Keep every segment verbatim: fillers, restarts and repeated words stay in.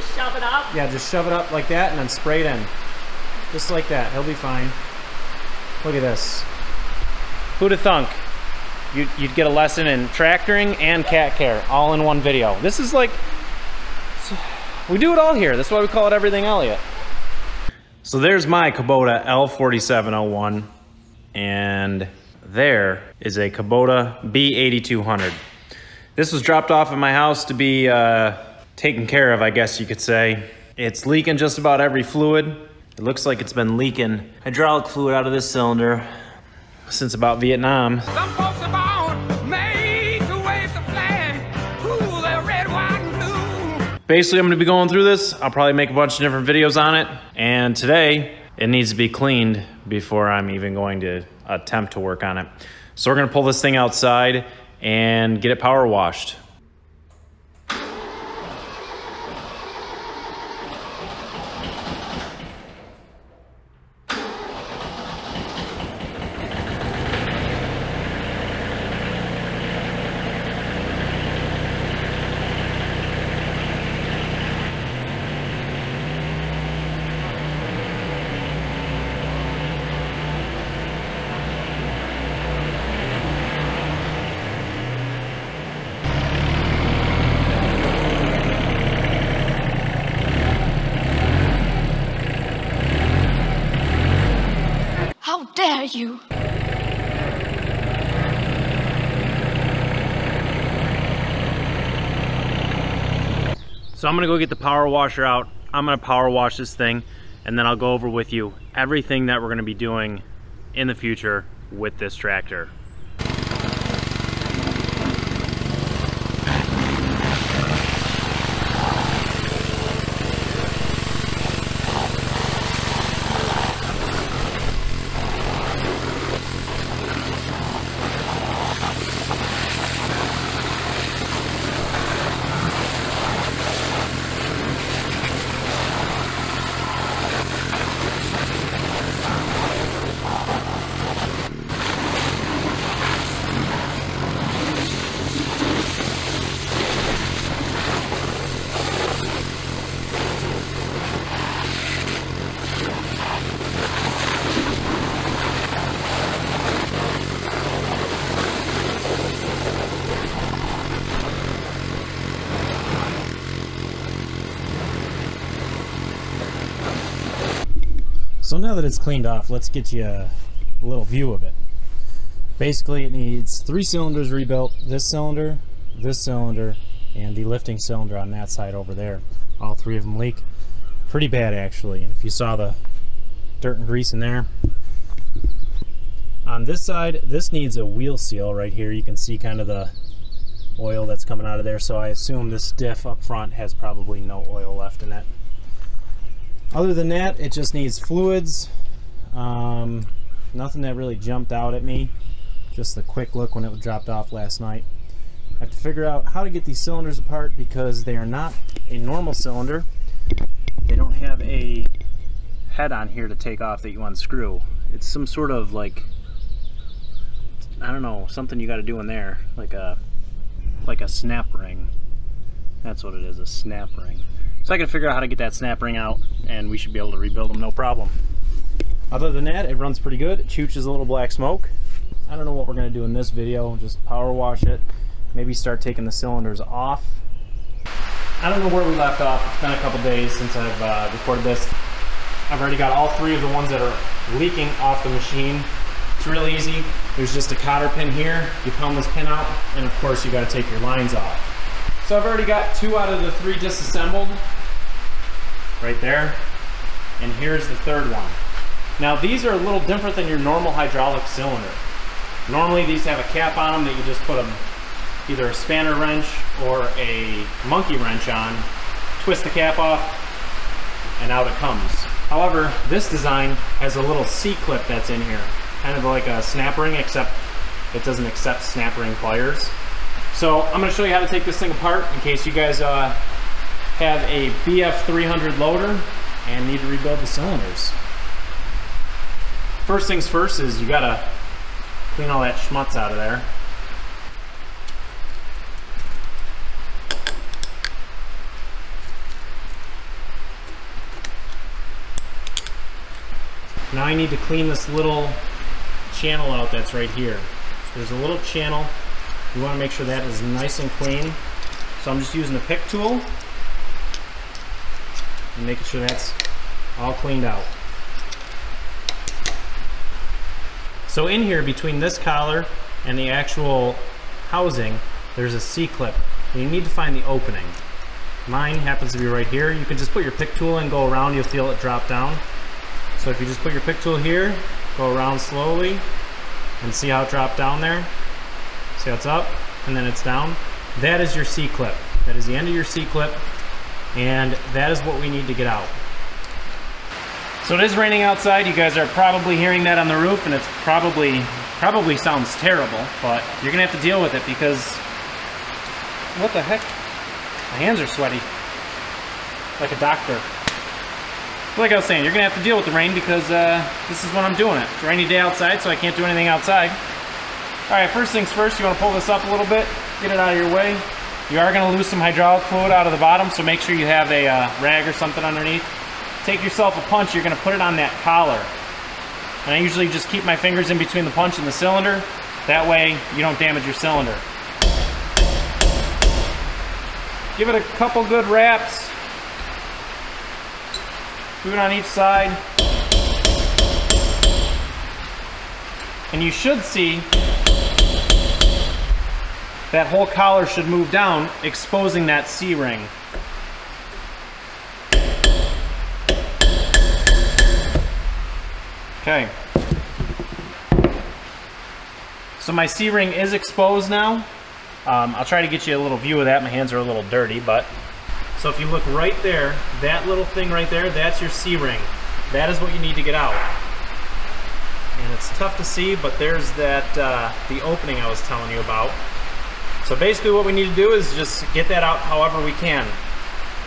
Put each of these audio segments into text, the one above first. just shove it up? Yeah, just shove it up like that and then spray it in. Just like that. He'll be fine. Look at this. Who'd have thunk? You'd, you'd get a lesson in tractoring and cat care all in one video. This is like, we do it all here. That's why we call it Everything Elliott. So there's my Kubota L forty-seven oh one, and there is a Kubota B eighty-two hundred. This was dropped off at my house to be uh, taken care of, I guess you could say. It's leaking just about every fluid. It looks like it's been leaking hydraulic fluid out of this cylinder since about Vietnam. Some folks are born made to wave the flag. Ooh, they're red, white, and blue. Basically, I'm gonna be going through this. I'll probably make a bunch of different videos on it. And today, it needs to be cleaned before I'm even going to attempt to work on it. So we're gonna pull this thing outside and get it power washed. Dare you? So I'm gonna go get the power washer out. I'm gonna power wash this thing, and then I'll go over with you everything that we're gonna be doing in the future with this tractor. So now that it's cleaned off, let's get you a little view of it. Basically, it needs three cylinders rebuilt. This cylinder, this cylinder, and the lifting cylinder on that side over there. All three of them leak pretty bad, actually. And if you saw the dirt and grease in there. On this side, this needs a wheel seal right here. You can see kind of the oil that's coming out of there. So I assume this diff up front has probably no oil left in it. Other than that, it just needs fluids. Um, nothing that really jumped out at me. Just a quick look when it dropped off last night. I have to figure out how to get these cylinders apart because they are not a normal cylinder. They don't have a head on here to take off that you unscrew. It's some sort of like, I don't know, something you got to do in there. Like a, like a snap ring. That's what it is, a snap ring. So I can figure out how to get that snap ring out, and we should be able to rebuild them no problem. Other than that, it runs pretty good. It chooches a little black smoke. I don't know what we're going to do in this video. Just power wash it. Maybe start taking the cylinders off. I don't know where we left off. It's been a couple days since I've uh, recorded this. I've already got all three of the ones that are leaking off the machine. It's real easy. There's just a cotter pin here. You pound this pin out, and of course you got to take your lines off. So I've already got two out of the three disassembled, right there, and here's the third one. Now these are a little different than your normal hydraulic cylinder. Normally these have a cap on them that you just put a, either a spanner wrench or a monkey wrench on, twist the cap off, and out it comes. However, this design has a little C-clip that's in here, kind of like a snap ring, except it doesn't accept snap ring pliers. So I'm going to show you how to take this thing apart in case you guys uh, have a B F three hundred loader and need to rebuild the cylinders. First things first is you got to clean all that schmutz out of there. Now I need to clean this little channel out that's right here. There's a little channel. You want to make sure that is nice and clean. So I'm just using the pick tool and making sure that's all cleaned out. So in here, between this collar and the actual housing, there's a C-clip. You need to find the opening. Mine happens to be right here. You can just put your pick tool and go around, you'll feel it drop down. So if you just put your pick tool here, go around slowly, and see how it dropped down there? See how it's up, and then it's down? That is your C-clip. That is the end of your C-clip, and that is what we need to get out. So it is raining outside. You guys are probably hearing that on the roof, and it's probably, probably sounds terrible, but you're gonna have to deal with it because, what the heck? My hands are sweaty, like a doctor. Like I was saying, you're gonna have to deal with the rain because uh, this is when I'm doing it. It's a rainy day outside, so I can't do anything outside. All right, first things first, you wanna pull this up a little bit, get it out of your way. You are gonna lose some hydraulic fluid out of the bottom, so make sure you have a uh, rag or something underneath. Take yourself a punch, you're gonna put it on that collar. And I usually just keep my fingers in between the punch and the cylinder. That way, you don't damage your cylinder. Give it a couple good raps. Do it on each side. And you should see that whole collar should move down, exposing that C-ring. Okay. So my C-ring is exposed now. Um, I'll try to get you a little view of that. My hands are a little dirty, but... So if you look right there, that little thing right there, that's your C-ring. That is what you need to get out. And it's tough to see, but there's that, uh, the opening I was telling you about. So basically what we need to do is just get that out however we can.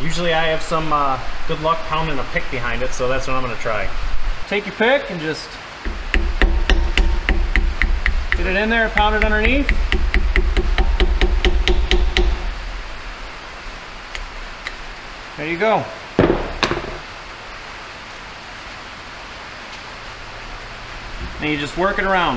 Usually I have some uh, good luck pounding a pick behind it, so that's what I'm gonna try. Take your pick and just get it in there, pound it underneath. There you go. And you just work it around.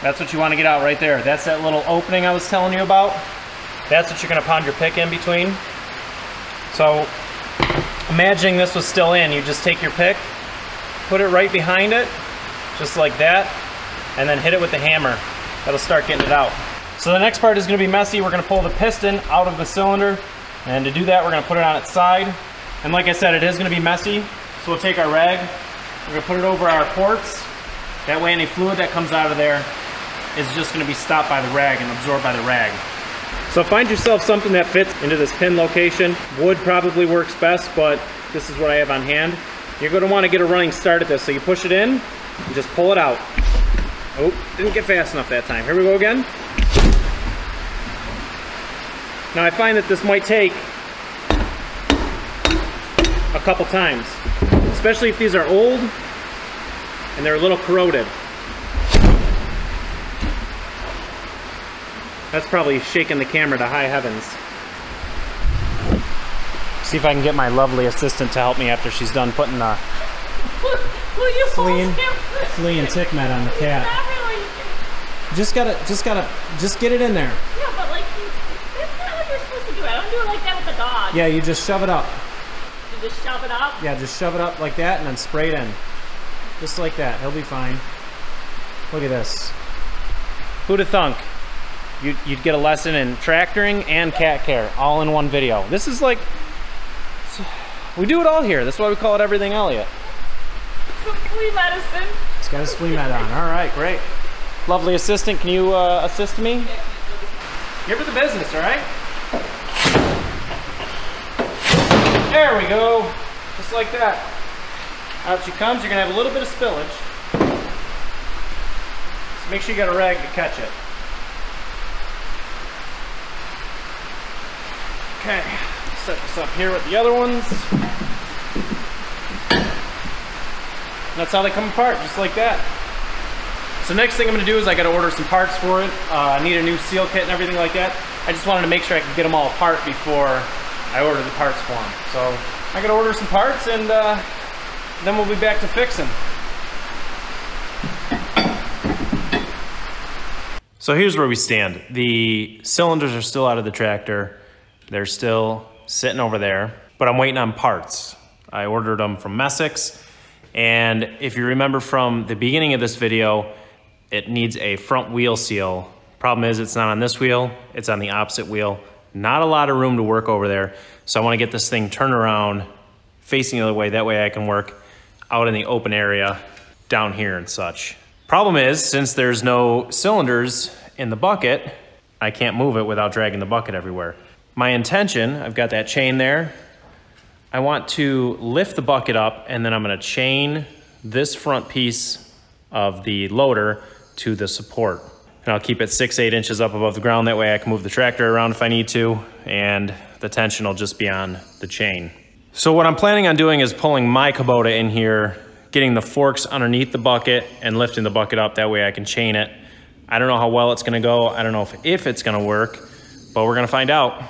That's what you want to get out right there. That's that little opening I was telling you about. That's what you're going to pound your pick in between. So, imagining this was still in, you just take your pick, put it right behind it, just like that, and then hit it with the hammer. That'll start getting it out. So the next part is going to be messy. We're going to pull the piston out of the cylinder, and to do that we're going to put it on its side. And like I said, it is going to be messy, so we'll take our rag, we're going to put it over our ports. That way any fluid that comes out of there is just going to be stopped by the rag and absorbed by the rag. So find yourself something that fits into this pin location. Wood probably works best, but this is what I have on hand. You're going to want to get a running start at this. So you push it in and just pull it out. Oh, didn't get fast enough that time. Here we go again. Now I find that this might take a couple times, especially if these are old and they're a little corroded. That's probably shaking the camera to high heavens. See if I can get my lovely assistant to help me after she's done putting the flea and tick net on the cat. Really... Just gotta, just gotta, just get it in there. Yeah, but like, you, that's not what you're supposed to do. I don't do it like that with a dog. Yeah, you just shove it up. You just shove it up? Yeah, just shove it up like that and then spray it in. Just like that. He'll be fine. Look at this. Who'd have thunk? You'd, you'd get a lesson in tractoring and cat care all in one video. This is like, we do it all here. That's why we call it Everything Elliott. Some flea medicine. It's got his flea med on. All right, great. Lovely assistant, can you uh, assist me? Yeah. Give her the business, all right? There we go. Just like that. Out she comes. You're going to have a little bit of spillage. So make sure you got a rag to catch it. Okay, set this up here with the other ones. And that's how they come apart, just like that. So next thing I'm gonna do is I gotta order some parts for it. Uh, I need a new seal kit and everything like that. I just wanted to make sure I could get them all apart before I order the parts for them. So I gotta order some parts, and uh, then we'll be back to fixing. So here's where we stand. The cylinders are still out of the tractor. They're still sitting over there, but I'm waiting on parts. I ordered them from Messick's. And if you remember from the beginning of this video, it needs a front wheel seal. Problem is, it's not on this wheel, it's on the opposite wheel. Not a lot of room to work over there. So I wanna get this thing turned around, facing the other way, that way I can work out in the open area, down here and such. Problem is, since there's no cylinders in the bucket, I can't move it without dragging the bucket everywhere. My intention, I've got that chain there, I want to lift the bucket up, and then I'm gonna chain this front piece of the loader to the support. And I'll keep it six, eight inches up above the ground. That way I can move the tractor around if I need to, and the tension will just be on the chain. So what I'm planning on doing is pulling my Kubota in here, getting the forks underneath the bucket and lifting the bucket up. That way I can chain it. I don't know how well it's gonna go. I don't know if, if it's gonna work, but we're gonna find out.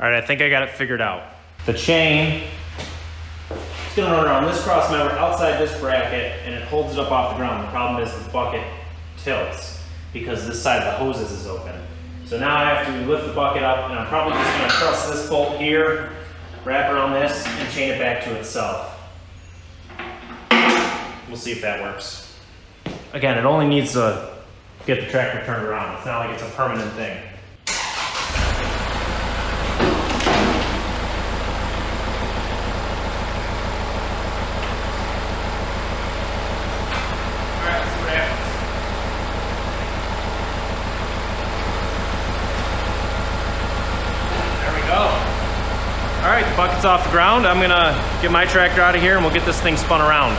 All right, I think I got it figured out. The chain, it's gonna run around this cross member outside this bracket, and it holds it up off the ground. The problem is the bucket tilts because this side of the hoses is open. So now I have to lift the bucket up, and I'm probably just gonna press this bolt here, wrap around this, and chain it back to itself. We'll see if that works. Again, it only needs to get the tractor turned around. It's not like it's a permanent thing. Bucket's off the ground. I'm gonna get my tractor out of here and we'll get this thing spun around.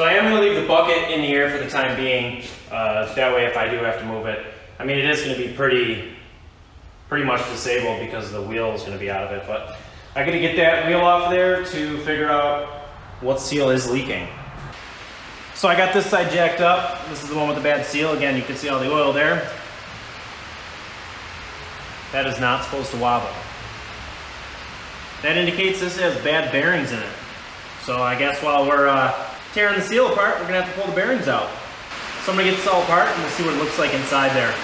So I am going to leave the bucket in the air for the time being, uh, that way if I do have to move it. I mean, it is going to be pretty pretty much disabled because the wheel is going to be out of it, but I got to get that wheel off there to figure out what seal is leaking. So I got this side jacked up. This is the one with the bad seal. Again, you can see all the oil there. That is not supposed to wobble. That indicates this has bad bearings in it. So I guess while we're uh, tearing the seal apart, we're gonna have to pull the bearings out. So I'm gonna get this all apart and we'll see what it looks like inside there.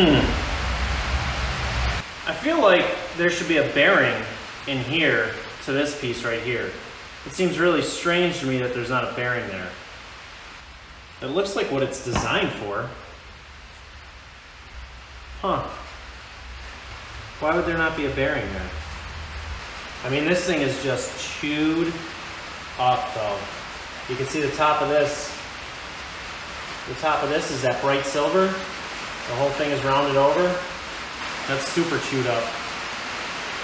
Hmm. I feel like there should be a bearing in here to this piece right here. It seems really strange to me that there's not a bearing there. It looks like what it's designed for. Huh. Why would there not be a bearing there? I mean, this thing is just chewed up though. You can see the top of this. The top of this is that bright silver. The whole thing is rounded over. That's super chewed up.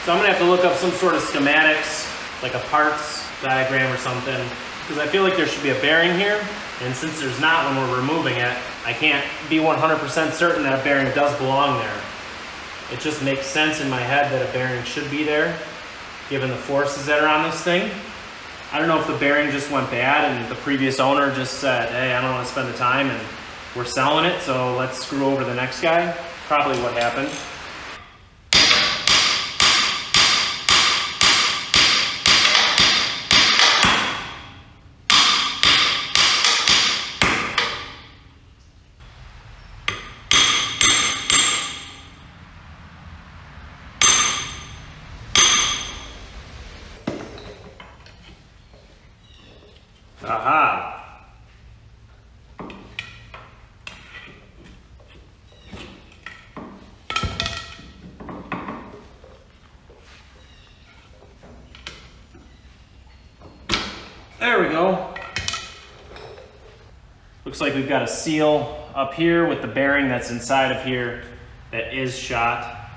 So I'm gonna have to look up some sort of schematics, like a parts diagram or something, because I feel like there should be a bearing here. And since there's not when we're removing it, I can't be one hundred percent certain that a bearing does belong there. It just makes sense in my head that a bearing should be there, given the forces that are on this thing. I don't know if the bearing just went bad and the previous owner just said, hey, I don't want to spend the time and we're selling it, so let's screw over the next guy. Probably what happened. Aha! There we go. Looks like we've got a seal up here with the bearing that's inside of here that is shot.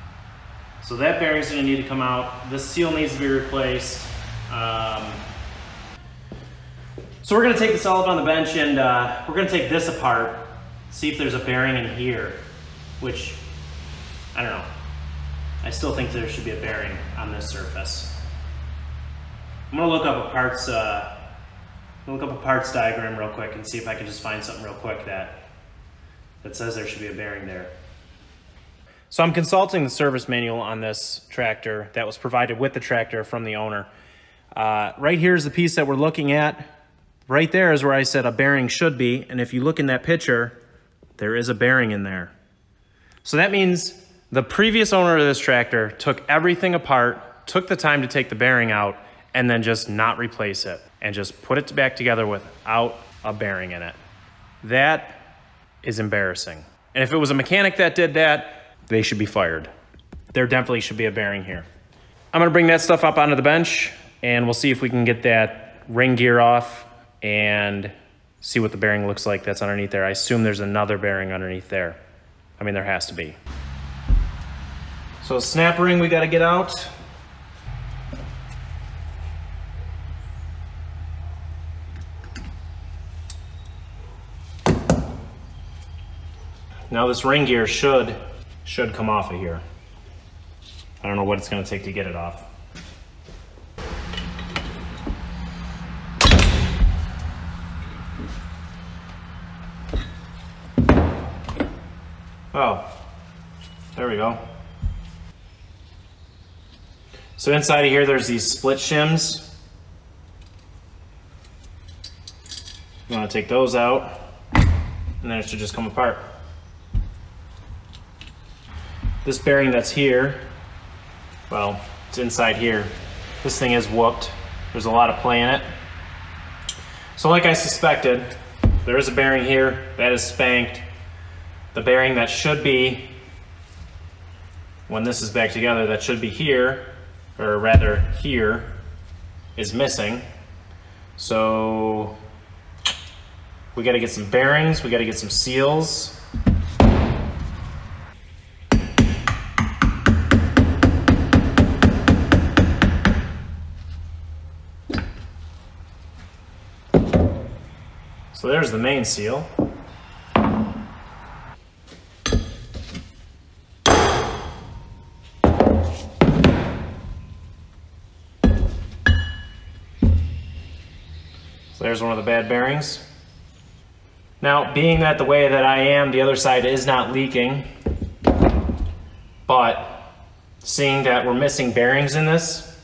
So that bearing's gonna need to come out. This seal needs to be replaced. Um, So we're gonna take this all up on the bench and uh, we're gonna take this apart, see if there's a bearing in here, which, I don't know. I still think there should be a bearing on this surface. I'm gonna look up a parts, uh, look up a parts diagram real quick and see if I can just find something real quick that, that says there should be a bearing there. So I'm consulting the service manual on this tractor that was provided with the tractor from the owner. Uh, right here is the piece that we're looking at. Right there is where I said a bearing should be, and if you look in that picture, there is a bearing in there. So that means the previous owner of this tractor took everything apart, took the time to take the bearing out, and then just not replace it, and just put it back together without a bearing in it. That is embarrassing. And if it was a mechanic that did that, they should be fired. There definitely should be a bearing here. I'm gonna bring that stuff up onto the bench, and we'll see if we can get that ring gear off, and see what the bearing looks like that's underneath there. I assume there's another bearing underneath there. I mean, there has to be. So snap ring we gotta get out. Now this ring gear should, should come off of here. I don't know what it's gonna take to get it off. Oh, there we go. So inside of here, there's these split shims. You want to take those out, and then it should just come apart. This bearing that's here, well, it's inside here. This thing is whooped. There's a lot of play in it. So like I suspected, there is a bearing here that is spanked. The bearing that should be, when this is back together, that should be here, or rather here, is missing. So we gotta get some bearings, we gotta get some seals. So there's the main seal. There's one of the bad bearings. Now, being that the way that I am, the other side is not leaking, but seeing that we're missing bearings in this,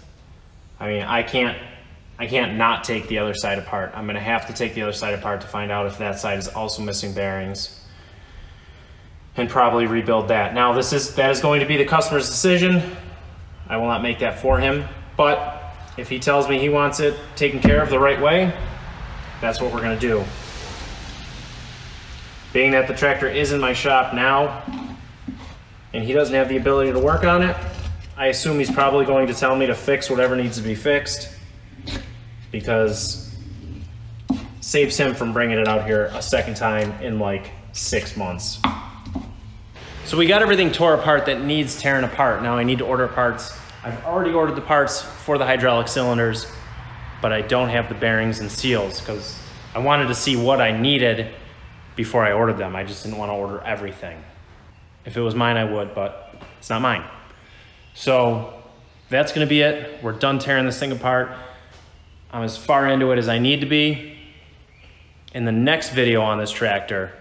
I mean, I can't, I can't not take the other side apart. I'm gonna have to take the other side apart to find out if that side is also missing bearings and probably rebuild that. Now, this is, that is going to be the customer's decision. I will not make that for him, but if he tells me he wants it taken care of the right way, that's what we're gonna do. Being that the tractor is in my shop now, and he doesn't have the ability to work on it, I assume he's probably going to tell me to fix whatever needs to be fixed, because saves him from bringing it out here a second time in like six months. So we got everything tore apart that needs tearing apart. Now I need to order parts. I've already ordered the parts for the hydraulic cylinders, but I don't have the bearings and seals because I wanted to see what I needed before I ordered them. I just didn't want to order everything. If it was mine, I would, but it's not mine. So that's gonna be it. We're done tearing this thing apart. I'm as far into it as I need to be. In the next video on this tractor,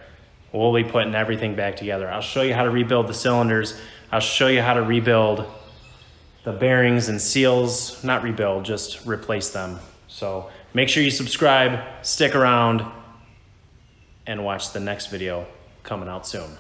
we'll be putting everything back together. I'll show you how to rebuild the cylinders. I'll show you how to rebuild the bearings and seals. Not rebuild, just replace them. So make sure you subscribe, stick around, and watch the next video coming out soon.